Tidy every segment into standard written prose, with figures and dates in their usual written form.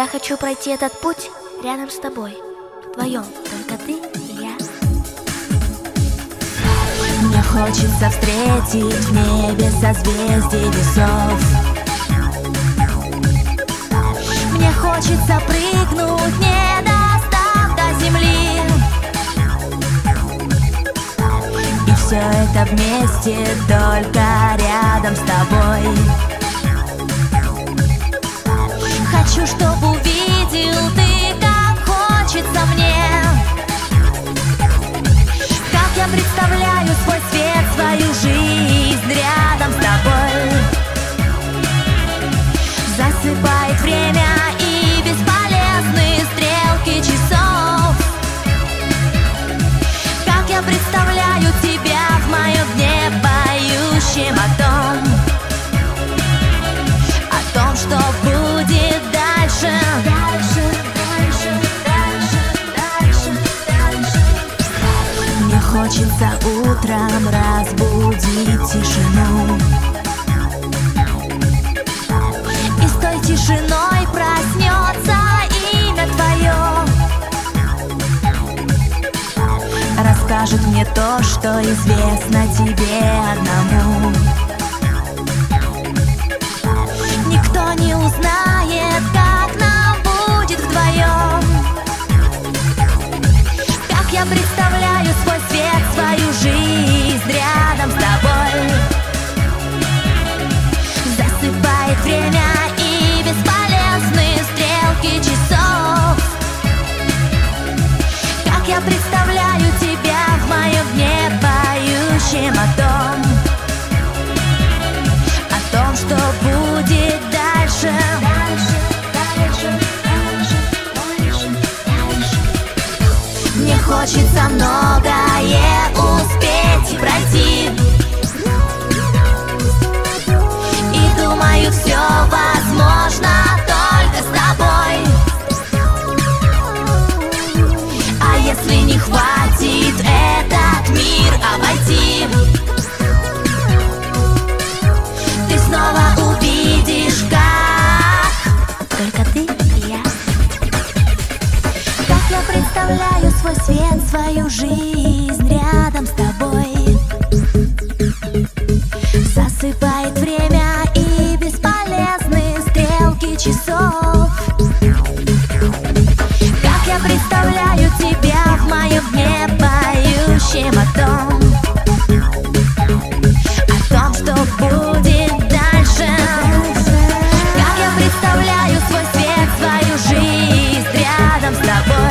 Я хочу пройти этот путь рядом с тобой, вдвоем, только ты и я. Мне хочется встретить в небе созвездие весов. Мне хочется прыгнуть, не достав до земли. И все это вместе, только рядом с тобой. Хочу, чтобы увидел ты, как хочется мне. Как я представляю свой свет, свою жизнь рядом с тобой. Засыпает время и бесполезные стрелки часов. Как я представляю тебя в моем дне, поющим о том, что будет дальше. Дальше, дальше, дальше, дальше, дальше, дальше. Мне хочется утром разбудить тишину. И с той тишиной проснется имя твое. Расскажет мне то, что известно тебе одному. Не узнает, как нам будет вдвоем. Как я представляю свой свет, свою жизнь рядом с тобой. Засыпает время и бесполезные стрелки часов. Как я представляю тебя в моем дне, поющим о том, что будет дальше. Дальше, дальше, дальше, дальше, дальше. Мне хочется многое успеть и пройти. И думаю, все возможно только с тобой. А если не хватит этот мир обойти, снова увидишь, как только ты и я. Как я представляю свой свет, свою жизнь рядом с тобой. Засыпает время и бесполезные стрелки часов. Как я представляю тебя в моем дне, поющим о том, что будет дальше. Как я представляю свой свет, свою жизнь рядом с тобой.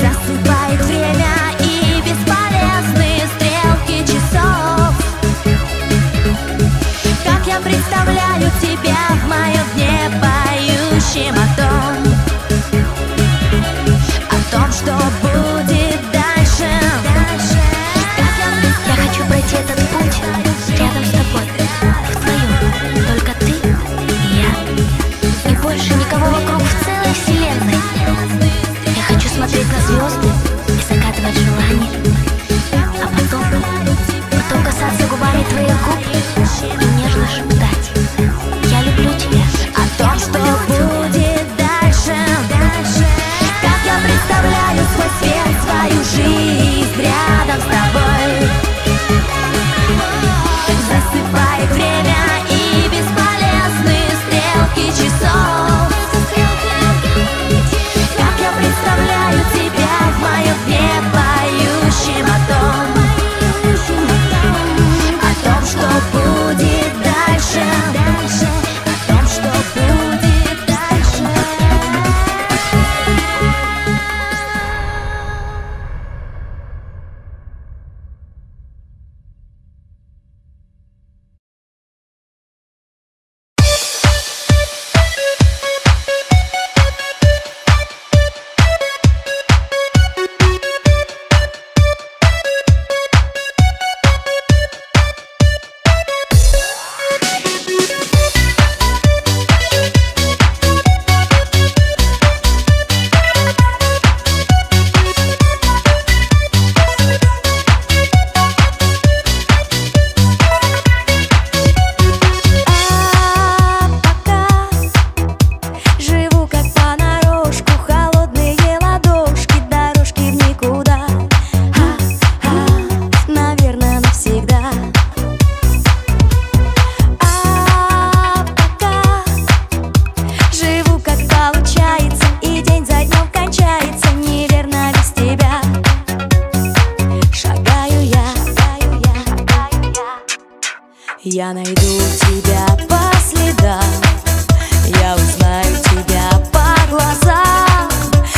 Засыпает время и бесполезные стрелки часов. Как я представляю тебя в моем дне, поющим о том, что будет дальше. Этот путь рядом с тобой, вдвоем, только ты и я. И больше никого вокруг в целой вселенной. Я хочу смотреть на звезды и загадывать желания. А потом касаться губами твоих губ и нежно шептать: я люблю тебя. О том, что будет дальше. Как я представляю свой свет, свою жизнь рядом с тобой. Засыпает время и бесполезные стрелки часов. Как я представляю тебя в моем дне, поющим Я найду тебя по следам, я узнаю тебя по глазам,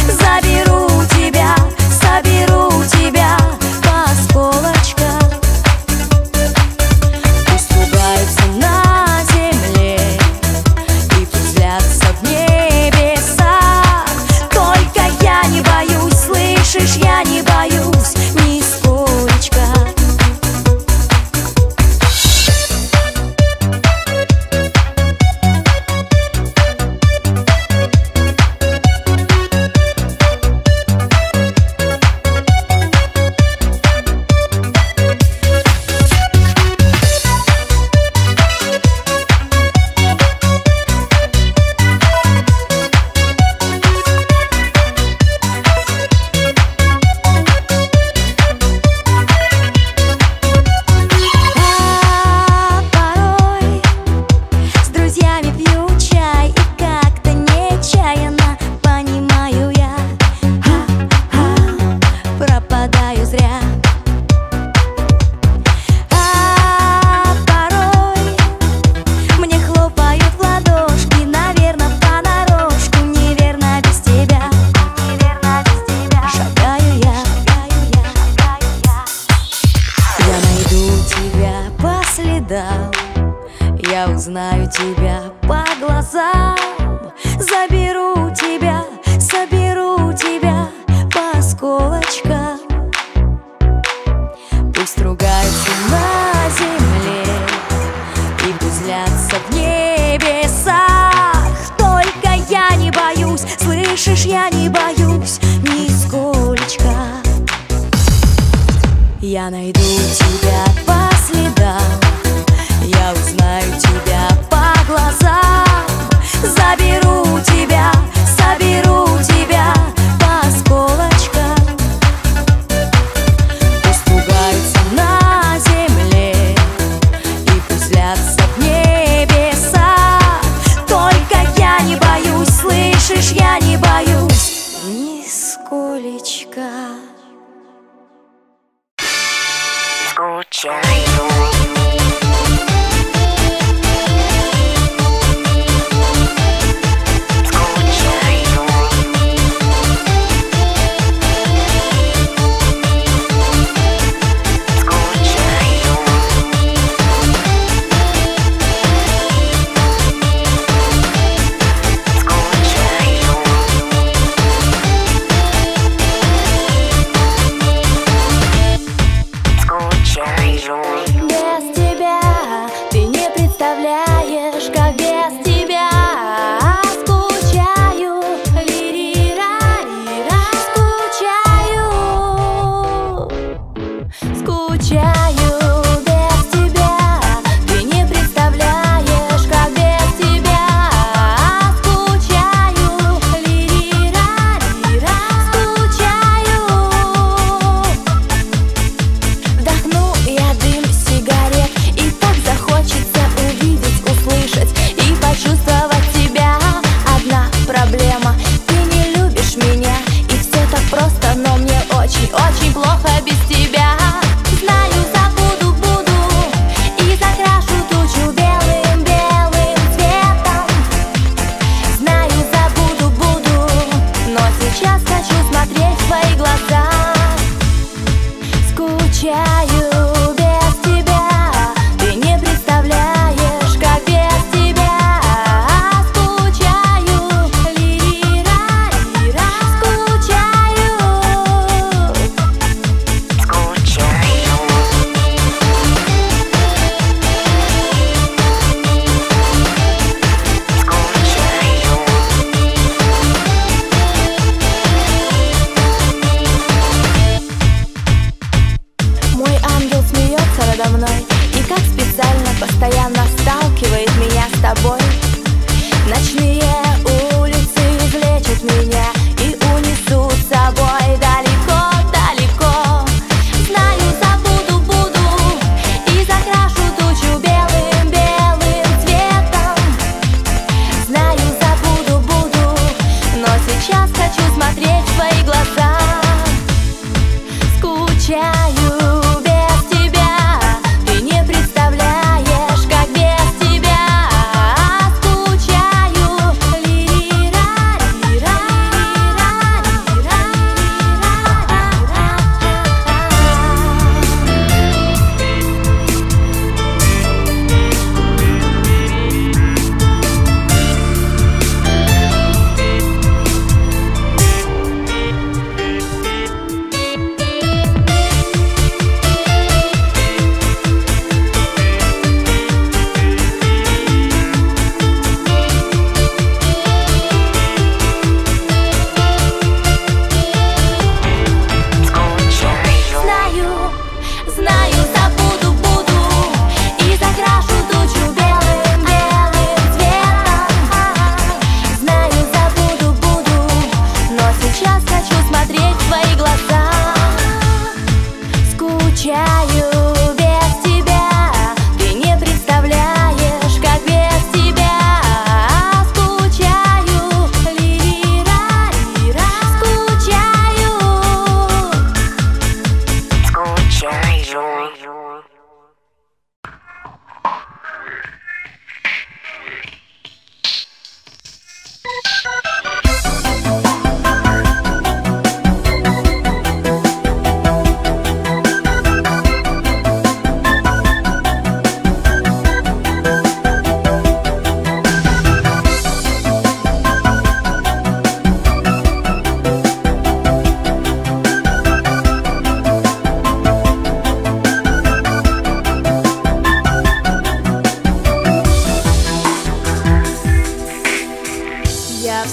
заберу тебя, соберу тебя по осколочкам. Пусть ругаются на земле и пусть злятся в небесах, только я не боюсь, слышишь, я не боюсь нисколечко. Я узнаю тебя по глазам, заберу тебя, соберу тебя по осколочкам. Пусть ругаются на земле и пусть злятся в небесах, только я не боюсь, слышишь, я не боюсь нисколечко. Я найду тебя по следам, я узнаю тебя по глазам, заберу тебя, соберу тебя по осколочкам. Пусть пугаются на земле и пусть злятся в небесах, только я не боюсь, слышишь, я не боюсь нисколечко. Скучаю. Enjoy.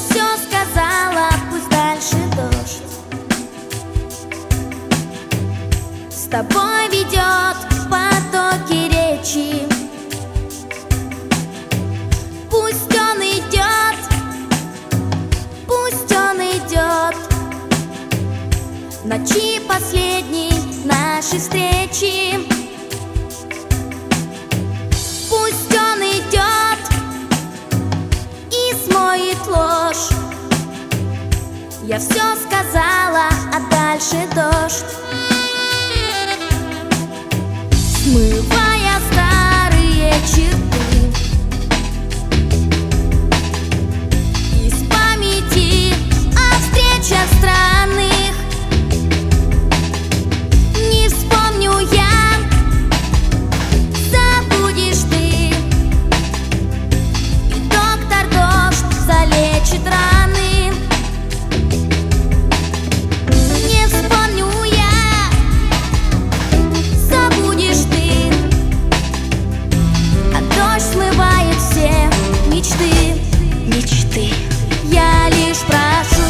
все сказала, пусть дальше дождь с тобой ведет потоки речи. Пусть он идет ночи последней нашей встречи. Пусть он идет и смоет ложь. Я все сказала, а дальше дождь, смывая старые черты. Странных не вспомню я, забудешь ты. И доктор дождь залечит раны. Не вспомню я, забудешь ты. А дождь смывает все мечты, мечты. Я лишь прошу.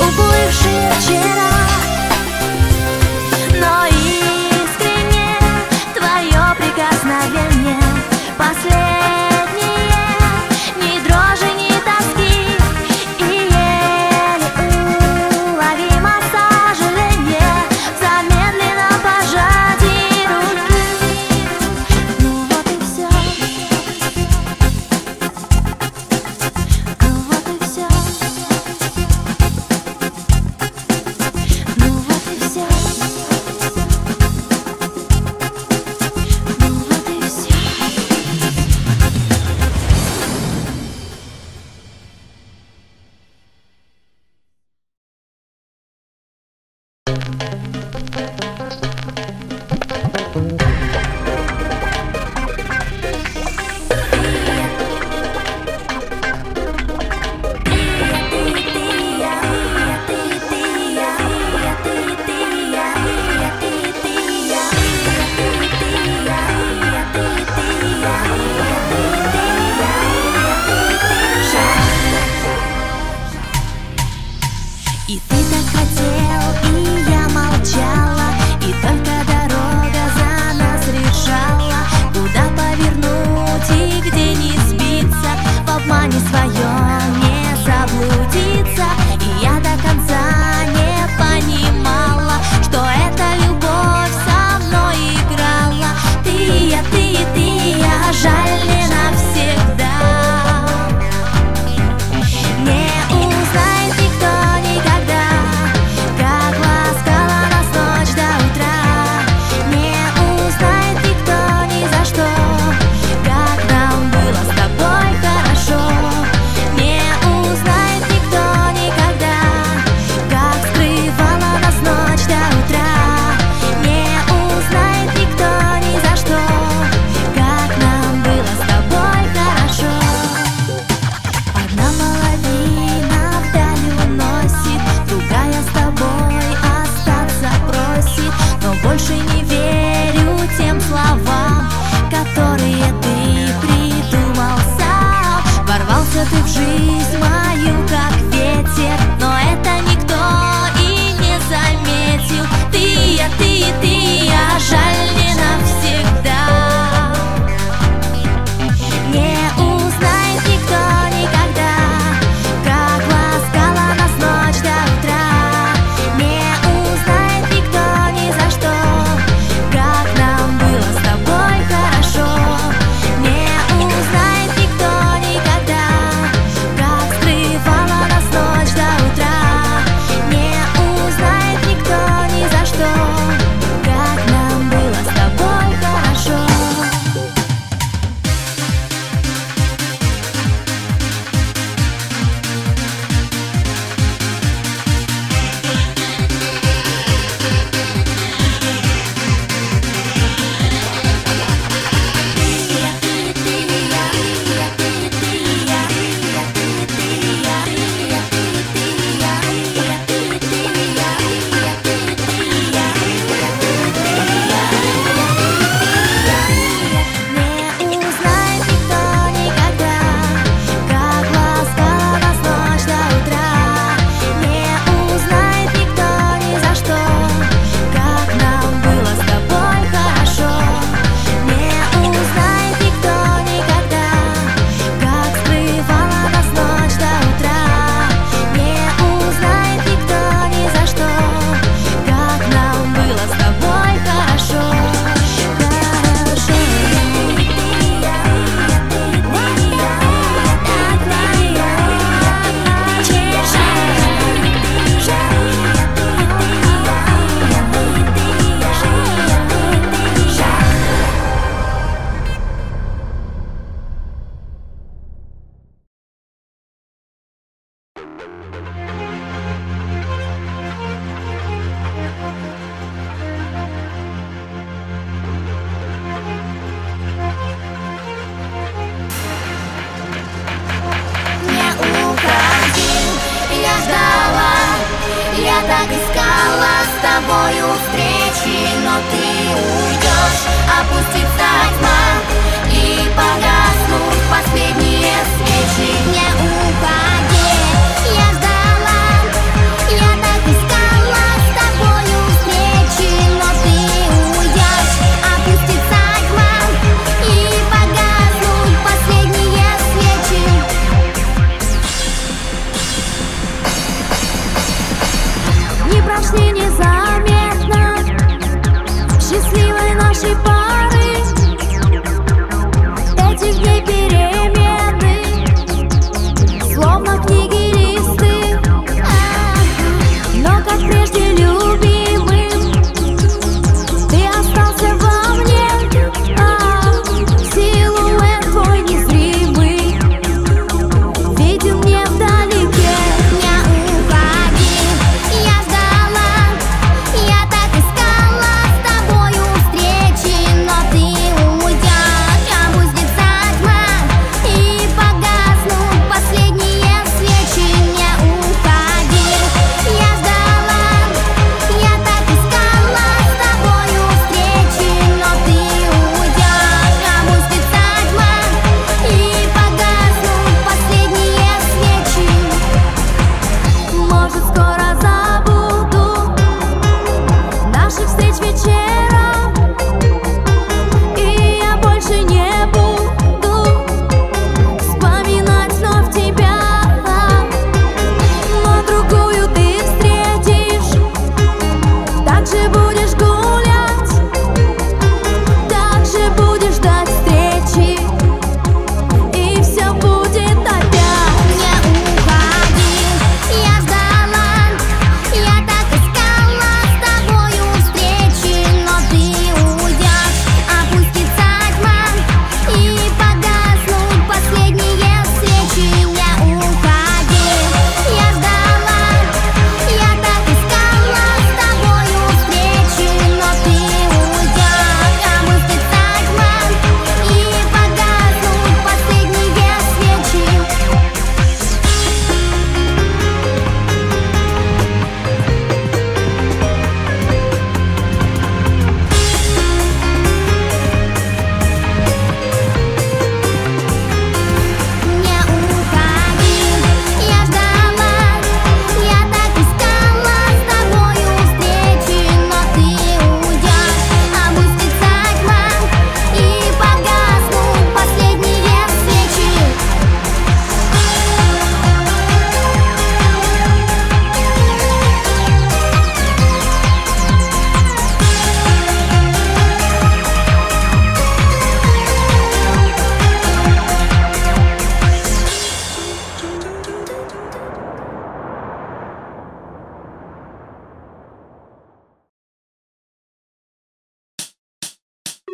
Увы,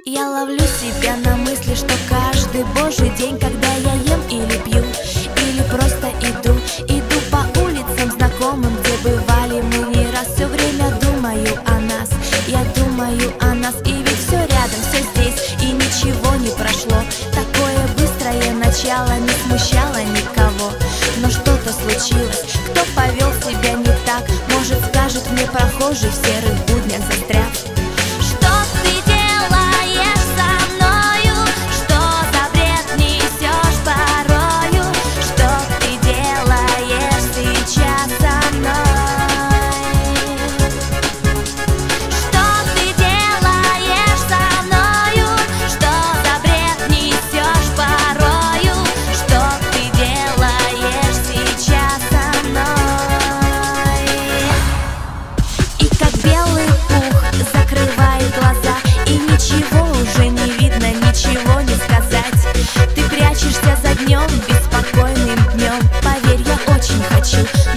Я ловлю себя на мысли, что каждый божий день, когда я ем или пью, или просто иду по улицам знакомым, где бывали мы не раз, все время думаю о нас, я думаю о нас, и ведь все рядом, все здесь, и ничего не прошло. Такое быстрое начало не смущало никого, но что-то случилось, кто повел себя не так, может, скажет мне прохожий, в серых буднях застряв.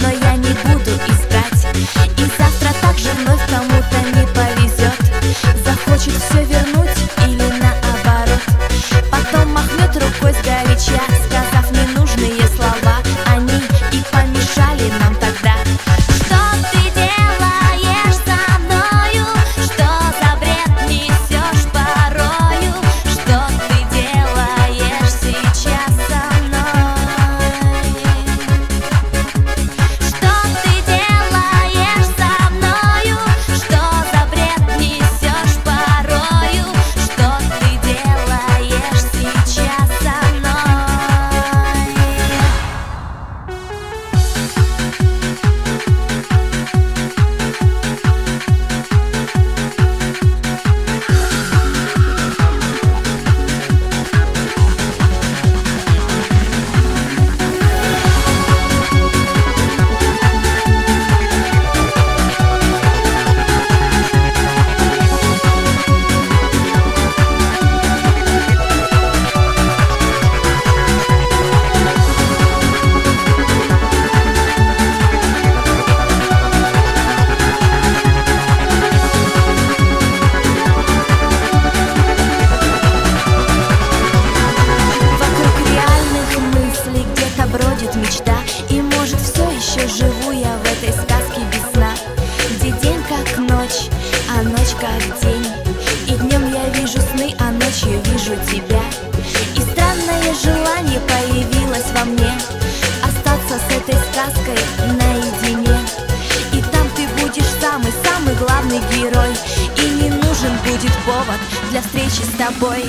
Но я не буду искать, и завтра также вновь кому-то не повезет, захочет все вернуть или наоборот, потом махнет рукой сгоряча, сказав ненужные слова, они и помешали нам тогда. Мечта, и может все еще живу я в этой сказке без сна, где день как ночь, а ночь как день, и днем я вижу сны, а ночью вижу тебя. И странное желание появилось во мне остаться с этой сказкой наедине, и там ты будешь самый-самый главный герой, и не нужен будет повод для встречи с тобой.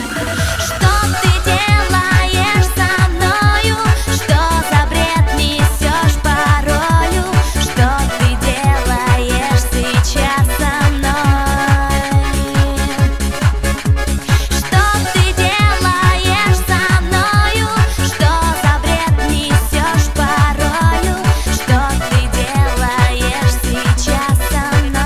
Что ты делаешь со мною? Что за бред несешь порою? Что ты делаешь сейчас со мной? Что ты делаешь со мною? Что за бред несешь порою? Что ты делаешь сейчас со мной?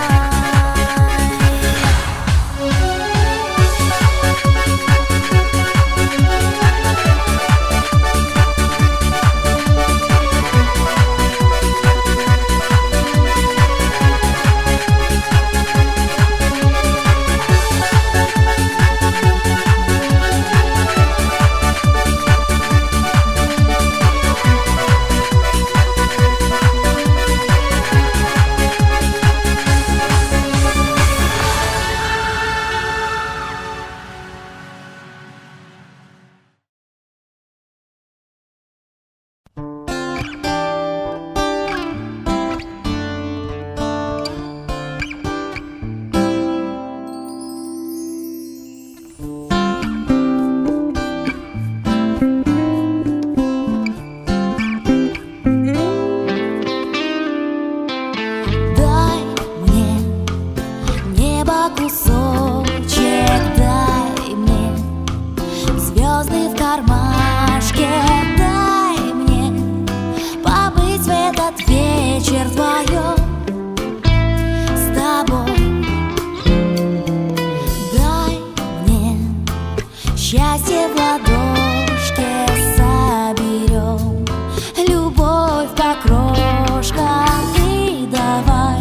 Давай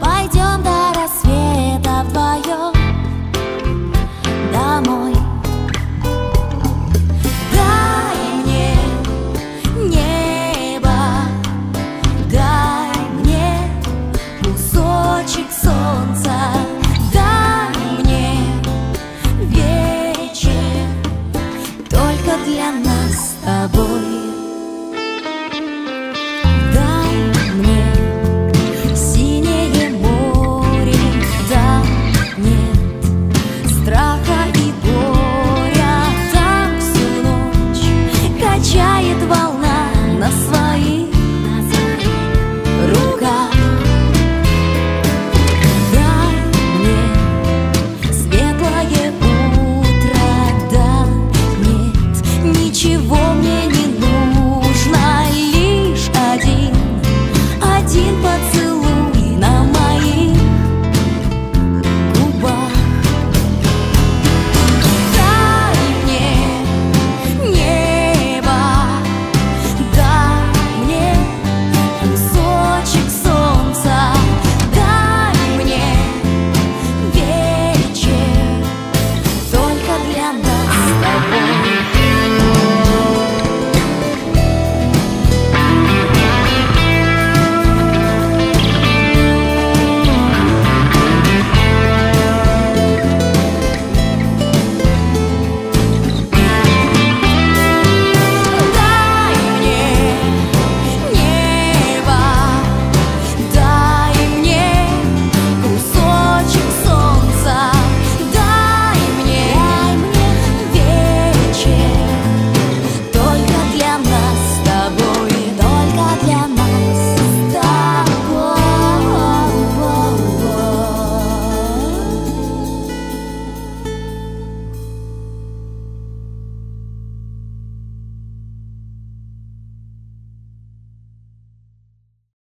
пойдем до рассвета вдвоем. тобой.